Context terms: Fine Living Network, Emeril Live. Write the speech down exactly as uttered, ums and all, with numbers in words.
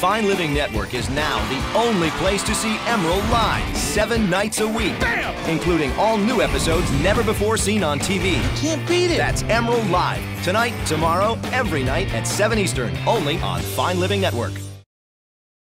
Fine Living Network is now the only place to see Emeril Live seven nights a week. Bam! Including all new episodes never before seen on T V. You can't beat it. That's Emeril Live. Tonight, tomorrow, every night at seven Eastern, only on Fine Living Network.